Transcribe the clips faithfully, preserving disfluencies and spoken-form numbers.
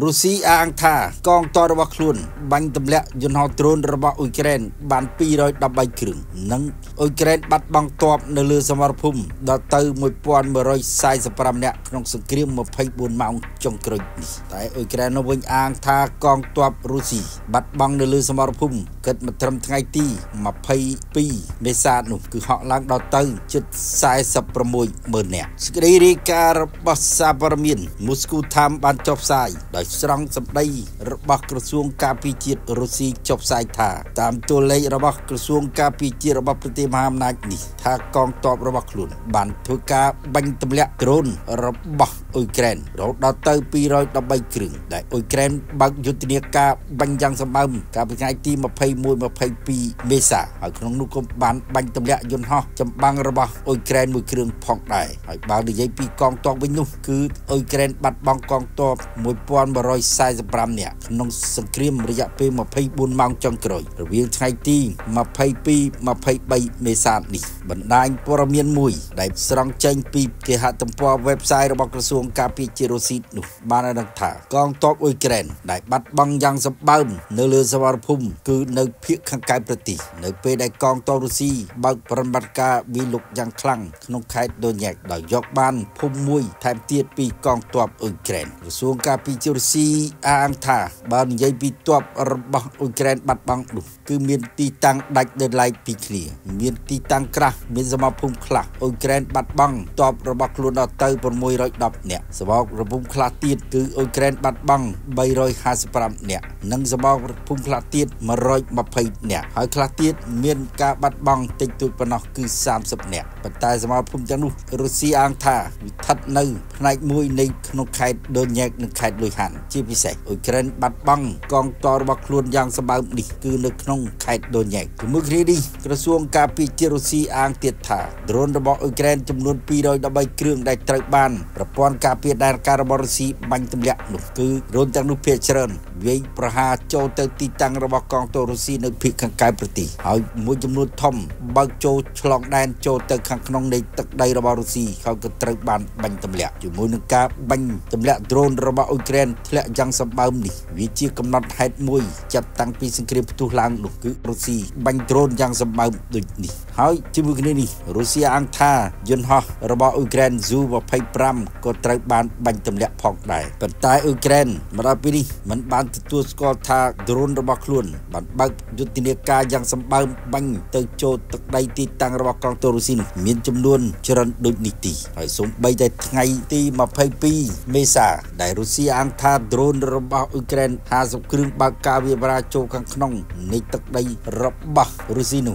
รัสเซียอังทากองทัพรัสเซียบังตำแหน่งยนต์ฮอตรอนรัฐอุเครนบันปีร้อยดับใบครึ่งนั่งอุเครนบัดบังตอบในเรือสมรภูมิดาวเตอร์มวยปอนเมื่อร้อยสายสปรามเนี่ยน้องสกรีมมาพายบนเมาจงกรึแต่อุเครนนวิญอังทากองทัพรัสเซียบัดบังในเรือสมรภูมิเกิดมาทำไงตีมาพายปีเมษาหนุ่มคือห่อล้างดาวเตอร์จุดสายสปรามวยเมื่อเนี่ยสกรีริการบัสซาบรามินมุสกูทำบันจบสายสร้างสัปดาห์ระบกระทรวงการพิจิตรรัสเซียจบสายท่าตามตัวเลขระบกระทรวงการพิจิตรระบประเทศมหาอำนาจนี้ท่ากองทัพระบกลุ่นบันทึกการบังตำแหน่งโดนระบอุเครนเราดาวเตอร์ปีร้อยดับใบครึ่งได้อุเครนบังยุติเนียกาบังยังสมบูรณ์การเป็นไงที่มาพายมวยมาพายปีเมษาหากน้องนุกบันบังตำแหน่งยนต์ฮอจำบังระบอุเครนมวยเครื่องพองได้หากบางดีใจปีกองทัพวิญญุคืออุเครนบัดบังกองทัพมวยปอนบรอยสายสปรามเนี่ยน้องสกรีมระยะปีมาพายบุญมังจังกรอยเวียงไทยตีมาพายปีมาพายใบเมษานี่บรรดาปรมีนมวยได้สร้างใจปีเกหะตำปอเว็บไซต์ระบบกระทรวงการพิจิตรรัสเซียนุบานาดังถากองทัพอุเครนได้บัดบังยังสปามเนื้อเรือสวรภูมิคือเนื้อเพียงข้างกายปฏิเนื้อเปได้กองทัพรัสเซียบังปรบัติการวิลุกยังคลั่งน้องไข่โดนแยกได้ยกบ้านพุ่มมวยแถมเตียปีกองทัพอุเครนกระทรวงการพิจิตรซีอาอังทาบานยัยปีตัวระบอบอุเครนบัดบังดุคือเมียนตีตังดักเดินไล่ปีเคลียเมียนตีตังกระเมียนสมาพุ่มคลาอุเครนบัดบังตอบระบอบคลุนเอาเตยปนมวยร้อยดับเนี่ยสมองระพุ่มคลาตีดคืออุเครนบัดบังใบร้อยห้าสิบปรามเนี่ยนั่งสมองระพุ่มคลาตีดมาร้อยมาพายเนี่ยหายคลาตีดเมียนกาบัดบังติดตัวปนคือสามสิบเนี่ยปัจจัยสมองพุ่มจังนุรัสเซียอังทาวิทัศน์ในพนักมวยในขนมไข่เดินแยกหนึ่งไข่โดยหันชีพิเศษอุเครนบัดบังกองทัพระบกลวนยังสบายดีคือในขนมไข่โดนแยกถึงมือครีดีกระทรวงการพิจิตรรัสเซียอ้างเตียดถ่าโดนระบอบอุเครนจำนวนปีโดยดับใบเครื่องได้ตรึกบ้านประปอนการพิจารณาการระบอบรัสเซียบังตำแหน่งหนุกคือโดนจังนุเพชรนเวียประหาโจเตติตังระบอบกองทัพรัสเซียในพิกังกายปฏิหายมวยจำนวนทอมบังโจฉลองแดนโจเตขังขนมในตึกใดระบอบรัสเซียเขาก็ตรึกบ้านบังตำแหน่งอยู่มวยหนึ่งการบังตำแหน่งโดนระบอบอุเครนและยังสบายดีวิจิกำนัดไฮมวยจับตั้งปีสังเกตประตูหลังหนุกรัสเซียบังโดนยังสบายดีนี่หายจมูกนี่นี่รัสเซียอังทายนฮอระบอบอุเครนซูว่าไพ่ปรามก็ตรึกบ้านบังตำแหน่งพองได้ปัจจัยอุเครนมารับปีนี้มันบ้านตัวสกอตาโดนระบอบคลุนบังบังยุติเนกายังสบายบังเตโจตักใดตีตั้งระบอบกองทัพรัสเซียมีจำนวนเจริญดุนิตีหายสมใบได้ไงตีมาไพ่ปีเมษาได้รัสเซียอังทาโดนระบอบอุเครนหาสกรีนบางกาเวียบราโจกังขนมในตักใดระบอบรัสเซียนุ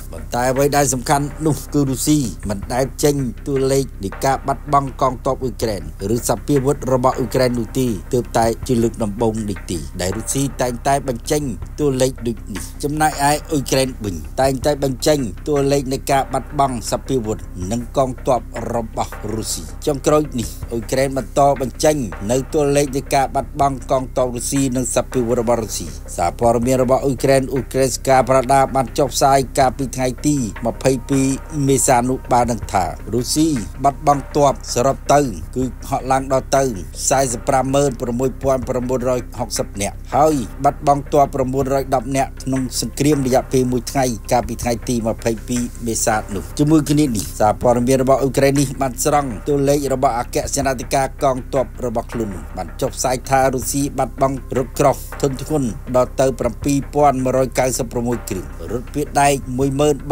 บางแต่ไว้ได้สำคัญนุคือรัสเซียมันได้เจงตัวเล็กเนกาบัดบังกองทัพอุเครนหรือสับเปลี่ยนวัตรระบอบอุเครนดุตีเติมไต่จิลึกนำบงนิตีได้รัสเซียแต่งไต่บังเจงตัวเล็กดุนิจำนายไออุเครนบึงแต่งไต่บังเจงตัวเล็กเนกาบัดบังสับเปลี่ยนวัตรนั่งกองทัพระบอบรัสเซียจงกรอยนิอุเครนมันโตบังเจงในตัวเล็กเนกาบัดบังกองทัพรัสเซียนั่งสับเปลี่ยนวัตรระบอบรัสเซียสาพอร์เมียระบอบอุเครนอุเครนกาบราดาบัดจบสายกาปิไทยตีมาพายปีเมษานุบานังถารัสเซียบัดบังตัวสรับเติงคือหลังดาวเติงสายสปราเมินประมวยพวนประมวลรอยหกสิบเนี่ยเฮ้ยบัดบังตัวประมวลรอยดับเนี่ยนงสกรีมระยะปีมวยไทยกาปิไทยตีมาพายปีเมษานุจมูกนี่นี่สาพอร์เมียระบอบอุเครนนี่มันสร้างตัวเล็กระบอบอาเกะเสนาธิการกองตัวระบอบลุนบัดจบสายทารัสเซียบัดบังรถกรอกทนทุกคนดาวเติงประปีพวนมารอยการสปรมวยกลิ่นรถเปียได้มวยเมินใบ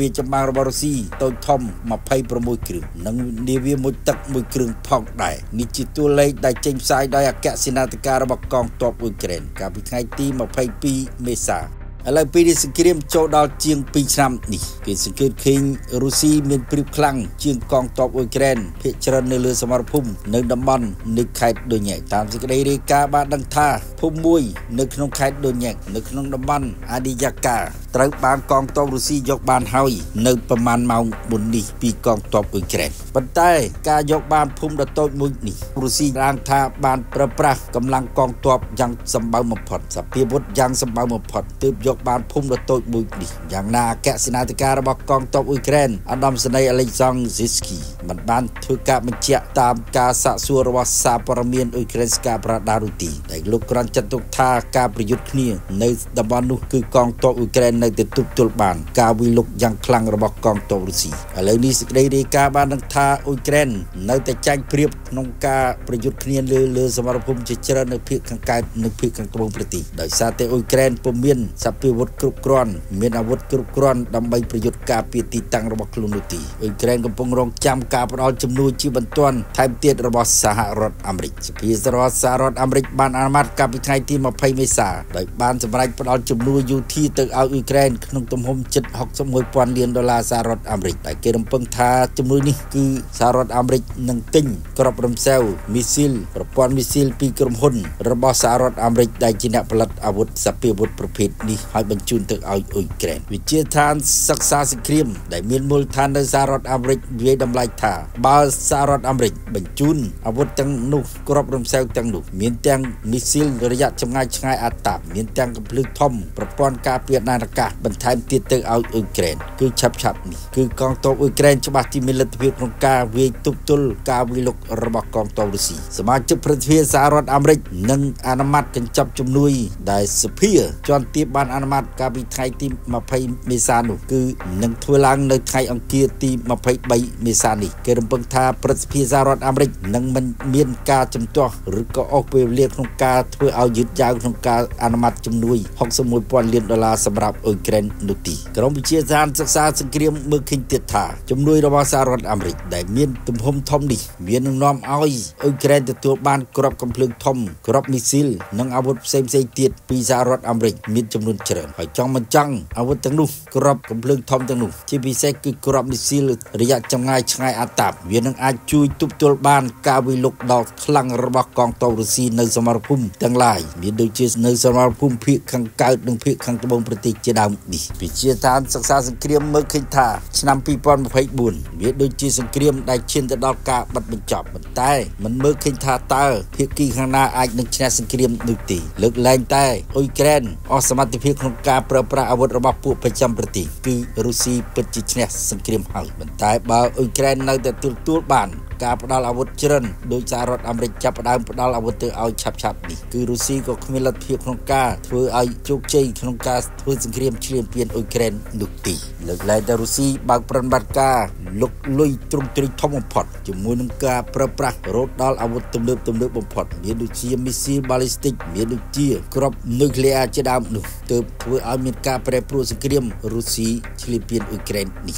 ย วีจำบางระบารุสีโตทอมมาไพ่ประมุยกรึนังเนวีมุตักมุยกรึพอกได้มีจิตตัวเล็กได้เจมไซได้อากาศนาตการบักกองตบอุกเรนกับพิธีตีมาไพ่ปีเมษาอะไรปีนี้สังเกตโจดาวเชียงปีชามนี่เป็นสังเกตคิงรูซีเมียนปริบคลังเชียงกองตอบอุกเรนเพชรในเรือสมรภูมิในดัมบันในไข่โดยใหญ่ตามสังเกตเรกาบาดังท่าพุ่มมุยในขนมไข่โดยใหญ่ในขนมดัมบันอาดิยากาตรังบางกองตอบรูซียกบานเฮยในประมาณเมาบุญนี่ปีกองตอบอุกเรนปัจจัยการยกบานพุ่มดัตโตมุยนี่รูซีร่างท่าบานประปรากำลังกองตอบยังสมบูรณ์หมดพอดสับเพียบดยังสมบูรณ์หมดพอดตืบยกบานพุ่มระโตบุญดีอย่างนาแกะสินาติการบักกองตบอุกเรนอดัมสไนอเล็กซองซิสกีมันบ้านทุกกะมันเจาะตามกาสะสัวรวาสาปรเมียนอุกเรนสกาประดารุตีแต่ลูกกรันจันตุกทาการประยุทธ์นี้ในดับบานุคือกองตบอุกเรนในเตตุบตุลบานกาวิลุกยังคลังระบักกองตบรุสีอะไรนี้สิได้ดีกาบานังทาอุกเรนในแต่แจ้งเปรียบนงกาประยุทธ์นี้เลือเลือสมรภูมิเจเจริญในเพียงกายในเพียงกระบงปฏิโดยซาเตอุกเรนปมเมียนสับเปลี่ยนวัตถุกรอนเมียนอาวุธกรุกรอนดำใบประโยชน์กาเปียติตังระบบคลุนตีอุกเรนกำปองรองจำกาปนอจำนูจีบันตวนไทยเตียระบบสหรัฐอเมริกาสับเปลี่ยนระบบสหรัฐอเมริกาบานอามัดกาปิไทยที่มาไพเมษาโดยบานสมรายปนอจำนูอยู่ที่ตึกเอาอุกเรนขนมต้มหอมจัดหกสมวยปอนเลียนดอลลาร์สหรัฐอเมริกาแต่เกมปังทาจำนูนี่คือสหรัฐอเมริกาหนึ่งติ้งกรอบรมเซลมิซิลประปอนมิซิลปีกรมหุ่นระบบสหรัฐอเมริกาได้จีนผลัดอาวุธสับเปลี่ยนวัตถุประเภทให้บรรจุนถึงเอาอุยเกรนวิจัยทานศึกษาสครีมได้มีมูลฐานในสหรัฐอเมริกาเวียดนามไล่ท่าบาสหรัฐอเมริกาบรรจุนอาวุธตั้งนุกกรอบรมเซลตั้งนุกมีตั้งมิสซิลระยะชำนาญง่ายอัตตามีตั้งกำลังทอมประปอนกาเปียนาฬิกาบรรทายติดถึงเอาอุยเกรนคือฉับฉับนี่คือกองทัพอุยเกรนฉบับที่มีลัทธิพงกาเวียตุบตุลกาวิลกระบกองทัพรัสเซียสมาชิกประเทศสหรัฐอเมริกาหนึ่งอนุมัติกันจับจำนวนได้สเปียจอนตีบานอนามัติกาบิไทยที่มาไพเมซานุคือหนึ่งทัวลังในไทยอังกฤษที่มาไพใบเมซานิเกริมเปิงทาประสิทธิสหรัฐอเมริกหนึ่งมันเมียนกาจำตัวหรือก็ออกไปเรียกของกาเพื่อเอายึดยาวของกาอนามัติจำนวนหกสมุนปอนเลียนดอลลาร์สำหรับอุกเรนนุตีกรมวิเชียรศึกษาสังเกตเมืองคิงเตียธาจำนวนระบาสหรัฐอเมริกได้เมียนตุ่มหอมทอมดิเมียนน้อมอ้อยอุกเรนจะตัวบ้านกรอบกำลังทอมกรอบมิซิลนังอาวุธเซมเซติดปีสหรัฐอเมริกมีจำนวนเฉลิมหอยจังมันจังอาวุธตั้งนุกรอบกำลังทอมตั้งนุที่พิเศษคือกรอบมิสซิลระยะจำง่ายง่ายอัตตาเวียนนังอาจุยตุบตัวบ้านกาวิลกดอกคลังระบบกองทัพรัสเซียในสมรภูมิตั้งหลายมีโดยเฉพาะในสมรภูมิพิคังเกิดหนึ่งพิคังตะบงประติจดาวดีพิเชษฐานศึกษาสังเกตเมื่อคืนท่าชนะปีปอนมาไพ่บุญมีโดยเฉพาะสังเกตได้เช่นตะดอกกาบัดบรรจบมันใต้มันเมื่อคืนท่าเตอร์พิกีข้างหน้าอาจหนึ่งชนะสังเกตหนึ่งตีเลิกแรงใต้อุยเกรนอสมัติพิคังกาเปรอะปราอาวุธระบบผู้ประจำประเทศคือรัสเซียเป็นจิตเนสสังเกตเห็นมันตายบ่าวอุยเกรนนั่งแต่ตัวตัวบ้านกาปดาลอาวุธเจริญโดยสหรัฐอเมริกาปดาลปดาลอาวุธเตอเอาฉับฉับนี่คือรัสเซียก็มีลัทธิของกาเพื่อเอาจุกใจของกาเพื่อสังเกตเชื่อมเปลี่ยนอุยเกรนดุตีหลังจากรัสเซียบางประบัติกาลุกลุยตรงตรีทอมพอดจมูกนังกาเปรอะปรารถดาลอาวุธตุ่มเลือดตุ่มเลือดบ่มพอดมีดุจีมิสซีบาลิสติกมีดุจีกรอบนิวเคลียร์จะดำหนุเติบเพื่อเอาเมริกาเปรย์ปรูสเกรียมรัสเซียเชื่อมเปลี่ยนอุยเกรนนี่